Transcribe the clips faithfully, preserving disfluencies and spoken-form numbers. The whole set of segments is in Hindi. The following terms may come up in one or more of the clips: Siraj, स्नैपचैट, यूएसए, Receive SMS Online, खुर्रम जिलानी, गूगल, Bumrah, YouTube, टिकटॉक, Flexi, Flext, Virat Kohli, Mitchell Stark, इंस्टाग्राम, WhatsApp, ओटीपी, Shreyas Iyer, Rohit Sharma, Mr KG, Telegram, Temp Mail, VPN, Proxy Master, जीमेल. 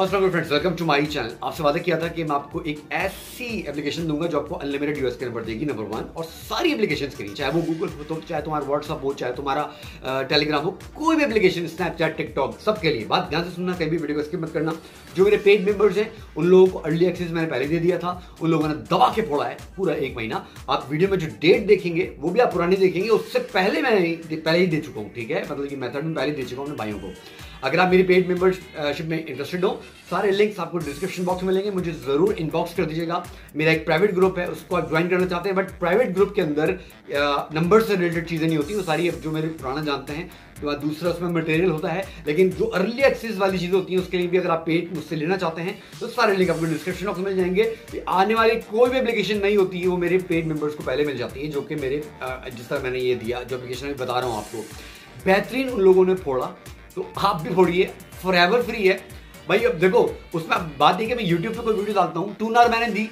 अस्सलाम friends, welcome to my channel. आपसे वादा किया था कि मैं आपको एक ऐसी एप्लीकेशन दूंगा जो आपको अनलिमिटेड यूएस के नंबर देगी, नंबर वन, और सारी एप्लीकेशंस के लिए, चाहे वो गूगल हो, तो चाहे तुम्हारा व्हाट्सअप हो, चाहे तुम्हारा टेलीग्राम हो, कोई भी एप्लीकेशन, स्नैपचैट, टिकटॉक, सबके लिए। बात ध्यान से सुनना, कहीं भी वीडियो को स्किप मत करना। जो मेरे पेड मेंबर्स हैं उन लोगों को अर्ली एक्सेस मैंने पहले दे दिया था, उन लोगों ने दबा के फोड़ा है पूरा एक महीना। आप वीडियो में जो डेट देखेंगे वो भी आप पुरानी देखेंगे, उससे पहले मैं पहले ही दे चुका हूँ, ठीक है, मतलब कि मेथड में पहले दे चुका हूँ अपने भाइयों को। अगर आप मेरी पेड मेंबरशिप में इंटरेस्टेड हो, सारे लिंक्स आपको डिस्क्रिप्शन बॉक्स में मिलेंगे, मुझे ज़रूर इनबॉक्स कर दीजिएगा। मेरा एक प्राइवेट ग्रुप है, उसको आप ज्वाइन करना चाहते हैं, बट प्राइवेट ग्रुप के अंदर नंबर से रिलेटेड चीज़ें नहीं होती, वो सारी जो मेरे पुराना जानते हैं। तो दूसरा उसमें मटेरियल होता है, लेकिन जो अर्ली एक्सेस वाली चीज़ें होती हैं उसके लिए भी अगर आप पेड मुझसे लेना चाहते हैं तो सारे लिंक आपको डिस्क्रिप्शन बॉक्स में मिल जाएंगे। आने वाली कोई भी एप्लीकेशन नहीं होती है वो मेरे पेड मेंबर्स को पहले मिल जाती है, जो कि मेरे जिस तरह मैंने ये दिया जो एप्लीकेशन बता रहा हूँ आपको, बेहतरीन उन लोगों ने फोड़ा, तो आप भी फोड़िए। फॉरएवर फ्री है भाई। अब देखो, उसमें बात है कि मैं यूट्यूब पे कोई वीडियो डालता हूँ, टू आवर मैंने दी,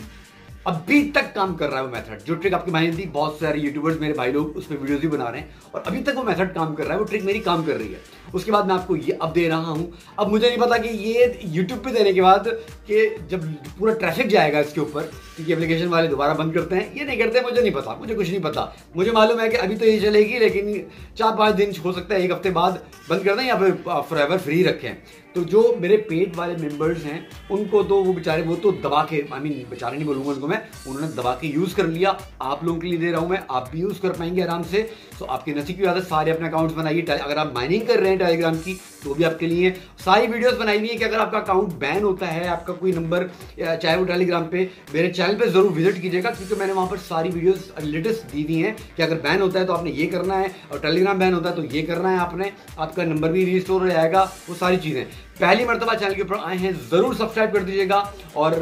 अभी तक काम कर रहा है वो मेथड, जो ट्रिक आपकी मैंने दी। बहुत सारे यूट्यूबर्स मेरे भाई लोग उस पर वीडियोज भी बना रहे हैं और अभी तक वो मेथड काम कर रहा है, वो ट्रिक मेरी काम कर रही है। उसके बाद मैं आपको ये अब दे रहा हूँ। अब मुझे नहीं पता कि ये यूट्यूब पे देने के बाद कि जब पूरा ट्रैफिक जाएगा इसके ऊपर, क्योंकि एप्लीकेशन वाले दोबारा बंद करते हैं ये नहीं करते, मुझे नहीं पता, मुझे कुछ नहीं पता। मुझे मालूम है कि अभी तो ये चलेगी, लेकिन चार पाँच दिन हो सकता है, एक हफ्ते बाद बंद कर दें या फिर फॉरएवर फ्री रखें। तो जो मेरे पेड वाले मेंबर्स हैं उनको तो वो बेचारे, वो तो दबा के, आई मीन बेचारे नहीं बोलूँगा उनको मैं, उन्होंने दबा के यूज़ कर लिया। आप लोगों के लिए दे रहा हूँ मैं, आप भी यूज़ कर पाएंगे आराम से। तो आपकी नसीब की आदत, सारे अपने अकाउंट्स बनाइए। अगर आप माइनिंग कर रहे हैं टेलीग्राम की तो भी आपके लिए सारी वीडियोस बनाई हुई है कि अगर आपका अकाउंट बैन होता है, आपका कोई नंबर, चाहे वो टेलीग्राम पे, मेरे चैनल पे जरूर विजिट कीजिएगा, क्योंकि मैंने वहाँ पर सारी वीडियोस लेटेस्ट दी हुई हैं कि अगर बैन होता है तो आपने ये करना है, और टेलीग्राम बैन होता है तो ये करना है आपने, आपका नंबर भी रिस्टोर हो जाएगा। वो सारी चीज़ें पहली मरतबा चैनल के ऊपर आए हैं, ज़रूर सब्सक्राइब कर दीजिएगा, और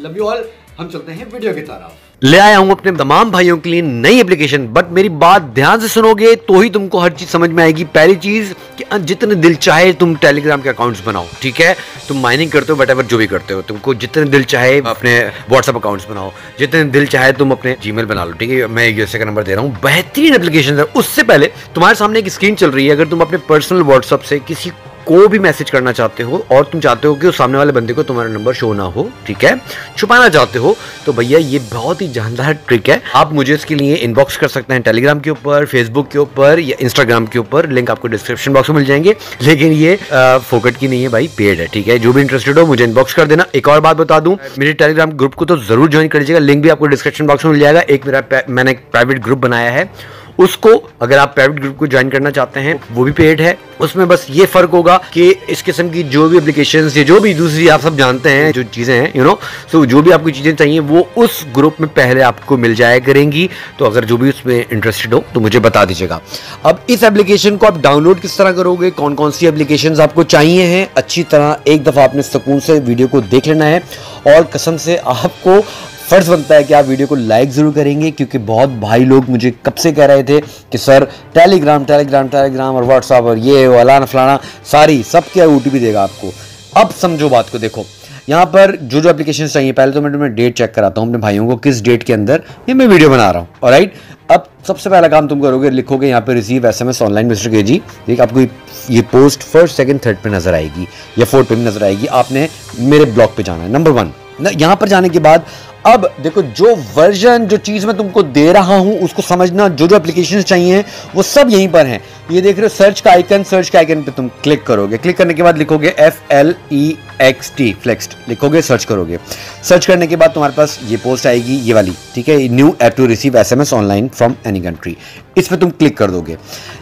लव यू ऑल। हम चलते हैं वीडियो की तरफ। ले आया हूँ अपने तमाम भाइयों के लिए नई एप्लीकेशन, बट मेरी बात ध्यान से सुनोगे तो ही तुमको हर चीज़ समझ में आएगी। पहली चीज़ कि जितने दिल चाहे तुम टेलीग्राम के अकाउंट्स बनाओ, ठीक है, तुम माइनिंग करते हो, वटएवर जो भी करते हो, तुमको जितने दिल चाहे अपने व्हाट्सअप अकाउंट्स बनाओ, जितने दिल चाहे तुम अपने जीमेल बना लो, ठीक है। मैं यूएसए का नंबर दे रहा हूँ, बेहतरीन एप्लीकेशन है। उससे पहले तुम्हारे सामने एक स्क्रीन चल रही है, अगर तुम अपने पर्सनल व्हाट्सअप से किसी को भी मैसेज करना चाहते हो और तुम चाहते हो कि उस सामने वाले बंदे को तुम्हारा नंबर शो ना हो, ठीक है, छुपाना चाहते हो, तो भैया ये बहुत ही जानदार ट्रिक है। आप मुझे इसके लिए इनबॉक्स कर सकते हैं टेलीग्राम के ऊपर, फेसबुक के ऊपर या इंस्टाग्राम के ऊपर, लिंक आपको डिस्क्रिप्शन बॉक्स में मिल जाएंगे। लेकिन ये फोकट की नहीं है भाई, पेड है, ठीक है। जो भी इंटरेस्टेड हो मुझे इनबॉक्स कर देना। एक और बात बता दूं, मेरे टेलीग्राम ग्रुप को तो जरूर ज्वाइन करिएगा, लिंक भी आपको डिस्क्रिप्शन बॉक्स में मिल जाएगा। एक मेरा मैंने एक प्राइवेट ग्रुप बनाया है, उसको अगर आप प्राइवेट ग्रुप को ज्वाइन करना चाहते हैं, वो भी पेड है। उसमें बस ये फर्क होगा कि इस किस्म की जो भी एप्लीकेशंस या जो भी दूसरी आप सब जानते हैं जो चीज़ें हैं, यू नो, सो जो भी आपको चीज़ें चाहिए वो उस ग्रुप में पहले आपको मिल जाया करेंगी। तो अगर जो भी उसमें इंटरेस्टेड हो तो मुझे बता दीजिएगा। अब इस एप्लीकेशन को आप डाउनलोड किस तरह करोगे, कौन कौन सी एप्लीकेशंस आपको चाहिए हैं, अच्छी तरह एक दफ़ा आपने सुकून से वीडियो को देख लेना है, और कसम से आपको फर्ज बनता है कि आप वीडियो को लाइक ज़रूर करेंगे, क्योंकि बहुत भाई लोग मुझे कब से कह रहे थे कि सर टेलीग्राम टेलीग्राम टेलीग्राम और व्हाट्सअप और ये वाला फलाना सारी सब क्या ओटीपी देगा आपको। अब समझो बात को, देखो यहाँ पर जो जो एप्लीकेशन चाहिए, पहले तो मैं तुम्हें डेट चेक कराता हूँ अपने भाइयों को, किस डेट के अंदर ये मैं वीडियो बना रहा हूँ। ऑलराइट, अब सबसे पहला काम तुम करोगे, लिखोगे यहाँ पे receive SMS online mister KG, ठीक, आपको ये पोस्ट फर्स्ट सेकंड थर्ड पे नजर आएगी या फोर्थ पे भी नजर आएगी। आपने मेरे ब्लॉग पे जाना है, नंबर वन। यहाँ पर जाने के बाद अब देखो जो वर्जन, जो चीज़ मैं तुमको दे रहा हूँ उसको समझना, जो जो एप्लीकेशंस चाहिए वो सब यहीं पर हैं। ये देख रहे हो सर्च का आइकन, सर्च का आइकन पे तुम क्लिक करोगे, क्लिक करने के बाद लिखोगे F L E X T flex, लिखोगे, सर्च करोगे। सर्च करने के बाद तुम्हारे पास ये पोस्ट आएगी, ये वाली, ठीक है, new app to receive S M S online from any country, इस पर तुम क्लिक कर दोगे।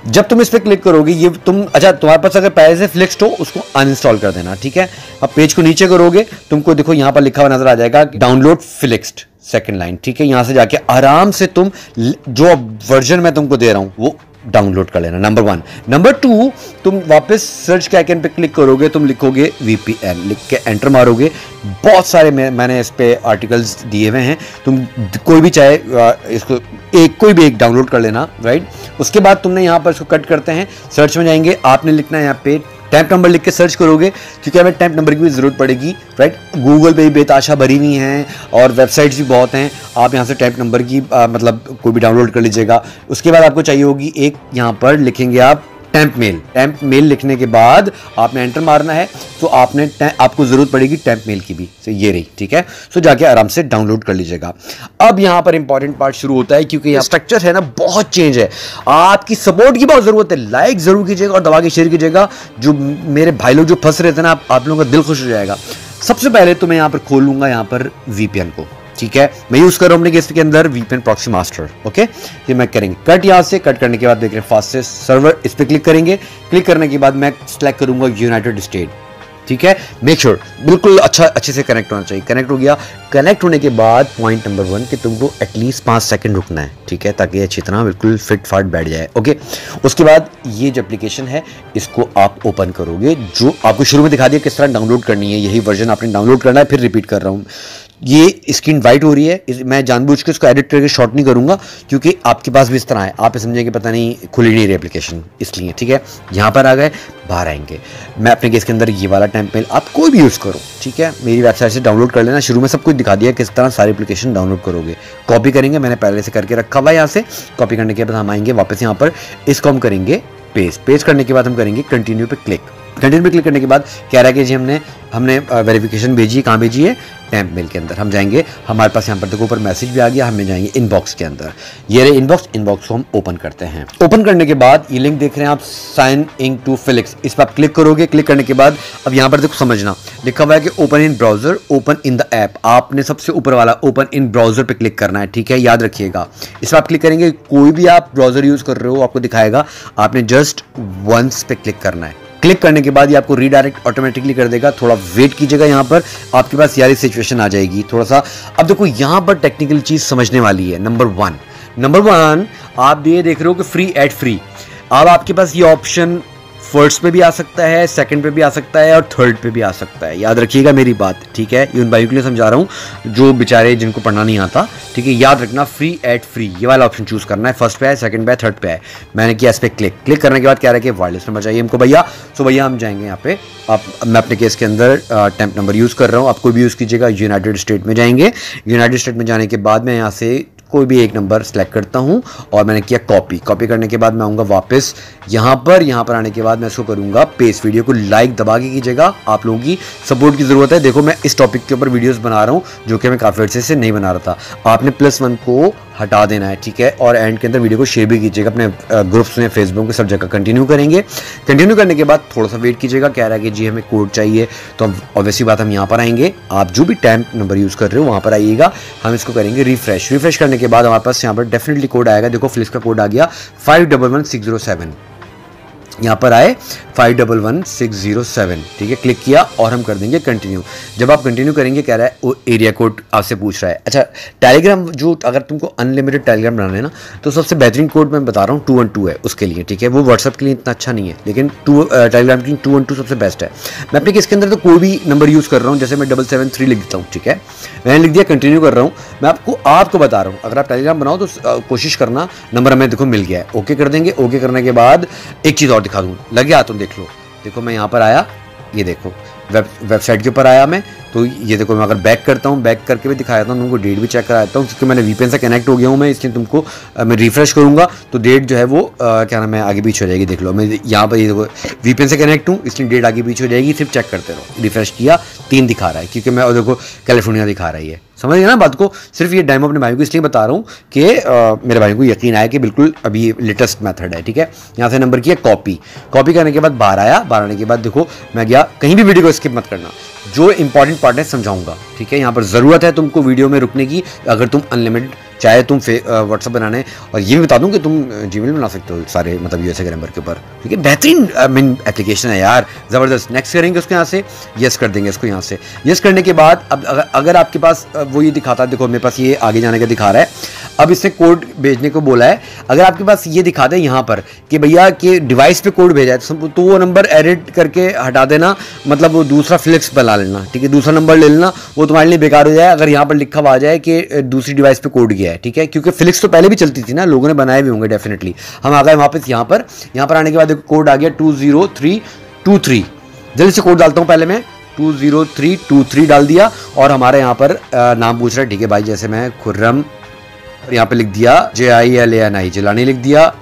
जब तुम इस पर क्लिक करोगे ये तुम, अच्छा तुम्हारे पास अगर पहले से फ्लेक्स हो उसको अनइंस्टॉल कर देना, ठीक है। अब पेज को नीचे करोगे, तुमको देखो यहाँ पर लिखा हुआ नजर आ जाएगा डाउनलोड फ्लेक्स्ड, सेकंड लाइन, ठीक है। यहाँ से जाके आराम से तुम जो वर्जन मैं तुमको दे रहा हूँ वो डाउनलोड कर लेना, नंबर वन। नंबर टू, तुम वापस सर्च के आइकन पे क्लिक करोगे, तुम लिखोगे वीपीएन, लिख के एंटर मारोगे। बहुत सारे मैं, मैंने इस पर आर्टिकल्स दिए हुए हैं, तुम कोई भी चाहे इसको एक कोई भी एक डाउनलोड कर लेना, राइट। उसके बाद तुमने यहाँ पर इसको कट करते हैं, सर्च में जाएंगे, आपने लिखना है यहाँ पे टैम्प नंबर, लिख के सर्च करोगे, क्योंकि हमें टैम्प नंबर की भी ज़रूरत पड़ेगी, राइट। गूगल पे भी बेताशा भरी हुई हैं और वेबसाइट्स भी बहुत हैं, आप यहाँ से टैम्प नंबर की आ, मतलब कोई भी डाउनलोड कर लीजिएगा। उसके बाद आपको चाहिए होगी एक, यहाँ पर लिखेंगे आप टेम्प मेल। टेम्प मेल लिखने के बाद आपने एंटर मारना है, तो आपने आपको जरूरत पड़ेगी टेम्प मेल की भी। तो ये रही, ठीक है। सो जाके आराम से डाउनलोड कर लीजिएगा। अब यहाँ पर इंपॉर्टेंट पार्ट शुरू होता है, क्योंकि यहाँ स्ट्रक्चर है ना बहुत चेंज है। आपकी सपोर्ट की बहुत जरूरत है, लाइक जरूर कीजिएगा और दबा के शेयर कीजिएगा। जो मेरे भाई लोग जो फंस रहे थे ना, आप लोगों का दिल खुश हो जाएगा। सबसे पहले तो मैं यहाँ पर खोल लूंगा यहाँ पर वीपीएन को, ठीक है। मैं यूज कर रहा हूं अपने केस के अंदर वीपीएन प्रॉक्सी मास्टर। ओके, ये मैं करेंगे कट। यहाँ से कट करने के बाद देख रहे हैं फास्टेस्ट सर्वर, इस पर क्लिक करेंगे। क्लिक करने के बाद मैं सेलेक्ट करूंगा यूनाइटेड स्टेट, ठीक है। मेक श्योर sure, बिल्कुल अच्छा अच्छे से कनेक्ट होना चाहिए। कनेक्ट हो गया। कनेक्ट होने के बाद पॉइंट नंबर वन कि तुमको एटलीस्ट पाँच सेकंड रुकना है, ठीक है, ताकि अच्छी तरह बिल्कुल फिट फाट बैठ जाए। ओके, उसके बाद ये जो एप्लीकेशन है इसको आप ओपन करोगे। जो आपको शुरू में दिखा दिया किस तरह डाउनलोड करनी है, यही वर्जन आपने डाउनलोड करना है। फिर रिपीट कर रहा हूँ, ये स्क्रीन वाइट हो रही है, इस, मैं जानबूझ के इसको एडिट करके शॉर्ट नहीं करूँगा, क्योंकि आपके पास भी इस तरह है, आप समझेंगे पता नहीं खुली नहीं रही एप्लीकेशन, इसलिए, ठीक है। यहाँ पर आ गए, बाहर आएंगे। मैं अपने केस के अंदर ये वाला टेम्प मेल आप कोई भी यूज़ करो, ठीक है। मेरी वेबसाइट से डाउनलोड कर लेना, शुरू में सब कुछ दिखा दिया किस तरह सारी एप्लीकेशन डाउनलोड करोगे। कॉपी करेंगे, मैंने पहले से करके रखा हुआ है। यहाँ से कॉपी करने के बाद हम आएंगे वापस यहाँ पर, इसको हम करेंगे पेस्ट। पेस्ट करने के बाद हम करेंगे कंटिन्यू पे क्लिक। कंटिन्यू पे क्लिक करने के बाद कह रहा है कि जी हमने हमने वेरिफिकेशन भेजी है। कहाँ भेजी है? टेम्प मेल के अंदर। हम जाएंगे, हमारे पास यहाँ पर देखो ऊपर मैसेज भी आ गया। हमें जाएंगे इनबॉक्स के अंदर, ये रहे इनबॉक्स। इनबॉक्स को हम ओपन करते हैं। ओपन करने के बाद ये लिंक देख रहे हैं आप, साइन इन टू फ्लेक्स, इस पर आप क्लिक करोगे। क्लिक करने के बाद अब यहाँ पर देखो समझना लिखा हुआ है कि open in browser, open in the app. आपने सबसे ऊपर वाला ओपन इन ब्राउजर पर क्लिक करना है, ठीक है, याद रखिएगा। इस पर आप क्लिक करेंगे, कोई भी आप ब्राउजर यूज़ कर रहे हो आपको दिखाएगा। आपने जस्ट वंस पे क्लिक करना है। क्लिक करने के बाद ये आपको रीडायरेक्ट ऑटोमेटिकली कर देगा। थोड़ा वेट कीजिएगा, यहाँ पर आपके पास यारी सिचुएशन आ जाएगी थोड़ा सा। अब देखो यहाँ पर टेक्निकल चीज़ समझने वाली है। नंबर वन नंबर वन आप ये देख रहे हो कि फ्री एड फ्री। अब आपके पास ये ऑप्शन फर्स्ट पे भी आ सकता है, सेकंड पे भी आ सकता है और थर्ड पे भी आ सकता है। याद रखिएगा मेरी बात, ठीक है। ये उन भाइयों के लिए समझा रहा हूँ जो बेचारे जिनको पढ़ना नहीं आता, ठीक है। याद रखना फ्री एट फ्री ये वाला ऑप्शन चूज करना है। फर्स्ट पे है, सेकंड पे है, थर्ड पे है। मैंने किया इस पर क्लिक। क्लिक करने के बाद क्या रहा कि वायरलेस नंबर चाहिए हमको भैया। सो भैया हम जाएंगे यहाँ पे, आप मैं अपने केस के अंदर टेम्प नंबर यूज़ कर रहा हूँ, आपको भी यूज़ कीजिएगा। यूनाइटेड स्टेट में जाएंगे। यूनाइटेड स्टेट में जाने के बाद मैं यहाँ से कोई भी एक नंबर सेलेक्ट करता हूं और मैंने किया कॉपी। कॉपी करने के बाद मैं आऊँगा वापस यहाँ पर। यहाँ पर आने के बाद मैं इसको करूँगा पेस्ट। वीडियो को लाइक दबा के कीजिएगा, आप लोगों की सपोर्ट की ज़रूरत है। देखो मैं इस टॉपिक के ऊपर वीडियोस बना रहा हूँ जो कि मैं काफ़ी अर्से से नहीं बना रहा था। आपने प्लस वन को हटा देना है, ठीक है। और एंड के अंदर वीडियो को शेयर भी कीजिएगा अपने ग्रुप्स में, फेसबुक में, सब जगह। कंटिन्यू करेंगे। कंटिन्यू करने के बाद थोड़ा सा वेट कीजिएगा। कह रहा है कि जी हमें कोड चाहिए, तो हम ऑब्वियसली बात हम यहाँ पर आएंगे। आप जो भी टेम्प नंबर यूज़ कर रहे हो वहाँ पर आइएगा। हम इसको करेंगे रिफ्रेश। रिफ्रेश करने के बाद हमारे पास यहाँ पर डेफिनेटली कोड आएगा। देखो फ्लिक्स का कोड आ गया five double one six zero seven, यहाँ पर आए five double one six zero seven, ठीक है। क्लिक किया और हम कर देंगे कंटिन्यू। जब आप कंटिन्यू करेंगे कह रहा है वो एरिया कोड आपसे पूछ रहा है। अच्छा टेलीग्राम जो, अगर तुमको अनलिमिटेड टेलीग्राम बनाना है ना, तो सबसे बेहतरीन कोड मैं बता रहा हूँ टू वन टू है उसके लिए, ठीक है। वो व्हाट्सअप के लिए इतना अच्छा नहीं है, लेकिन टू टेलीग्राम के लिए टू वन टू सबसे बेस्ट है। मैं अपने केस के अंदर तो कोई भी नंबर यूज़ कर रहा हूँ, जैसे मैं डबल सेवन थ्री लिख देता हूँ, ठीक है। मैंने लिख दिया, कंटिन्यू कर रहा हूँ। मैं आपको आपको बता रहा हूँ, अगर आप टेलीग्राम बनाओ तो कोशिश करना। नंबर हमें देखो मिल गया है, ओके कर देंगे। ओके करने के बाद एक चीज़ और दिखा दूँ, लग गया तुम देख लो। देखो मैं यहाँ पर आया, ये देखो वेब वेबसाइट के ऊपर आया मैं, तो ये देखो मैं अगर बैक करता हूँ, बैक करके भी दिखाया था तुमको, डेट भी चेक कराता हूँ क्योंकि मैंने वीपीएन से कनेक्ट हो गया हूँ मैं, इसलिए तुमको मैं रिफ्रेश करूँगा तो डेट जो है वो आ, क्या नाम है आगे पीछे हो जाएगी। देख लो मैं यहाँ पर, ये देखो वीपीएन से कनेक्ट हूँ इसलिए डेट आगे पीछे हो जाएगी, सिर्फ चेक करते रहो। रिफ्रेश किया, तीन दिखा रहा है क्योंकि मैं, और देखो कैलिफोर्निया दिखा रही है। समझ गया ना बात को। सिर्फ ये डेमो अपने भाई को इसलिए बता रहा हूँ कि मेरे भाई को यकीन आया कि बिल्कुल अभी लेटेस्ट मेथड है, ठीक है। यहाँ से नंबर किया कॉपी। कॉपी करने के बाद बाहर आया। बाहर आने के बाद देखो मैं गया, कहीं भी वीडियो को स्किप मत करना, जो इंपॉर्टेंट पार्ट है समझाऊंगा, ठीक है। यहाँ पर ज़रूरत है तुमको वीडियो में रुकने की, अगर तुम अनलिमिटेड चाहे तुम व्हाट्सअप बनाने। और ये भी बता दूं कि तुम जीमेल बना सकते हो सारे, मतलब यूएसए के नंबर के ऊपर, ठीक है। बेहतरीन आई मीन एप्लीकेशन है यार, ज़बरदस्त। नेक्स्ट करेंगे उसको, यहाँ से यस कर देंगे इसको। यहाँ से यस करने के बाद अब अगर, अगर आपके पास वो ये दिखाता है, देखो मेरे पास ये आगे जाने का दिखा रहा है। अब इसने कोड भेजने को बोला है। अगर आपके पास ये दिखा दे यहाँ पर कि भैया कि डिवाइस पर कोड भेजा है, तो वो नंबर एडिट करके हटा देना, मतलब वो दूसरा फ्लिक्स बना लेना, ठीक है। दूसरा नंबर ले लेना, वो तुम्हारे लिए बेकार हो जाए। अगर यहाँ पर लिखा हुआ आ जाए कि दूसरी डिवाइस पर कोड गया है, ठीक है, क्योंकि फ्लिक्स तो पहले भी चलती थी ना, लोगों ने बनाए भी होंगे डेफिनेटली। हम आ गए वापस यहाँ पर। यहाँ पर आने के बाद कोड आ गया two zero three two three. जल्दी से कोड डालता हूँ, पहले मैं two zero three two three डाल दिया। और हमारे यहाँ पर आ, नाम पूछ रहा है, ठीक है भाई, जैसे मैं खुर्रम, और यहाँ पे लिख दिया J I L A N I, Jilani लिख दिया।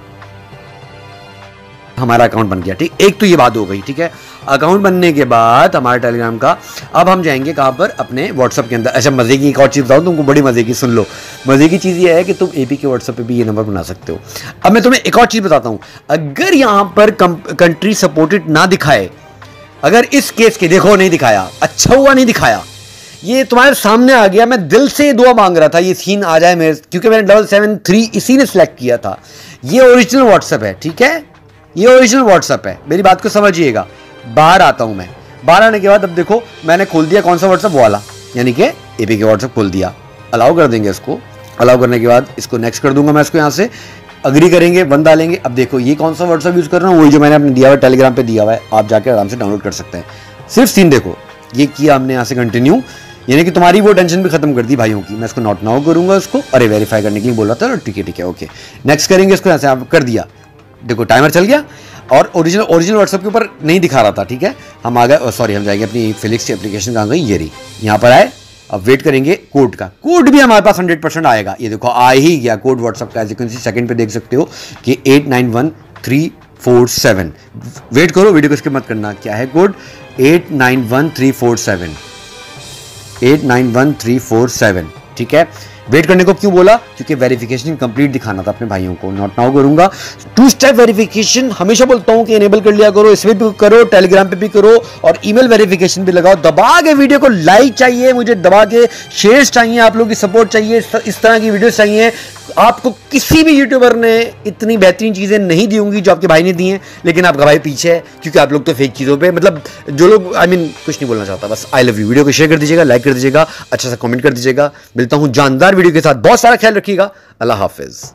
हमारा अकाउंट बन गया। ठीक, एक तो ये बात हो गई। ठीक है, अकाउंट बनने के बाद हमारा टेलीग्राम का, अब हम जाएंगे कहाँ पर, अपने WhatsApp के अंदर। अच्छा, मजे की एक और चीज़ बताऊँ तुमको, बड़ी मजे की, सुन लो। मजे की चीज़ ये है कि तुम एपी के WhatsApp पे भी ये नंबर बना सकते हो। अब मैं तुम्हें एक और चीज़ बताता हूँ, अगर यहाँ पर कंट्री सपोर्टेड ना दिखाए, अगर इस केस के, देखो नहीं दिखाया, अच्छा हुआ नहीं दिखाया, ये तुम्हारे सामने आ गया। मैं दिल से दुआ मांग रहा था ये सीन आ जाए मेरे, क्योंकि मैंने डबल सेवन थ्री इसी ने सिलेक्ट किया था। ये ओरिजिनल व्हाट्सएप है, ठीक है, ये ओरिजिनल व्हाट्सएप है, मेरी बात को समझिएगा। बाहर आता हूँ मैं, बाहर आने के बाद अब देखो मैंने खोल दिया कौन सा व्हाट्सएप वाला, यानी कि एपी के व्हाट्सएप खोल दिया। अलाउ कर देंगे इसको, अलाउ करने के बाद इसको नेक्स्ट कर दूंगा मैं, इसको यहाँ से अग्री करेंगे, वन डालेंगे। अब देखो ये कौन सा व्हाट्सएप यूज़ कर रहा हूँ, वही जो मैंने अपने दिया हुआ टेलीग्राम पर दिया हुआ है, आप जाकर आराम से डाउनलोड कर सकते हैं। सिर्फ सीन देखो, ये किया हमने यहाँ से कंटिन्यू, यानी कि तुम्हारी वो टेंशन भी खत्म कर दी भाइयों की। मैं इसको नॉट नाउ करूंगा उसको, अरे वेरीफाई करने के लिए बोल रहा था, ठीक है ठीक है ओके, नेक्स्ट करेंगे इसको, ऐसे आप कर दिया। देखो टाइमर चल गया और ओरिजिनल ओरिजिनल व्हाट्सएप के ऊपर नहीं दिखा रहा था। ठीक है, हम आ गए, सॉरी हम जाएंगे अपनी फ्लेक्सी एप्लीकेशन कहाँ गई, ये रही, यहाँ पर आए। अब वेट करेंगे कोड का, कोड भी हमारे पास हंड्रेड परसेंट आएगा। ये देखो आ ही गया कोड व्हाट्सएप का, ऐसे किसी सेकंड पे देख सकते हो कि eight nine one three four seven. Wait करो, वीडियो को स्किप मत करना। क्या है code? Eight nine one three four seven, eight nine one three four seven. ठीक है, वेट करने को क्यों बोला? क्योंकि वेरिफिकेशन कंप्लीट दिखाना था अपने भाइयों को। नॉट नाउ करूंगा। टू स्टेप वेरिफिकेशन हमेशा बोलता हूं कि इनेबल कर लिया करो, इसमें भी करो, टेलीग्राम पे भी करो, और ईमेल वेरिफिकेशन भी लगाओ। दबा के वीडियो को लाइक चाहिए मुझे, दबा के शेयर्स चाहिए, आप लोगों की सपोर्ट चाहिए, इस तरह की वीडियो चाहिए। आपको किसी भी यूट्यूबर ने इतनी बेहतरीन चीज़ें नहीं दी होंगी जो आपके भाई ने दी हैं, लेकिन आपका भाई पीछे है, क्योंकि आप लोग तो फेक चीज़ों पे, मतलब जो लोग, आई मीन कुछ नहीं बोलना चाहता, बस आई लव यू। वीडियो को शेयर कर दीजिएगा, लाइक कर दीजिएगा, अच्छा सा कमेंट कर दीजिएगा। मिलता हूँ जानदार वीडियो के साथ, बहुत सारा ख्याल रखिएगा, अल्लाह हाफिज़।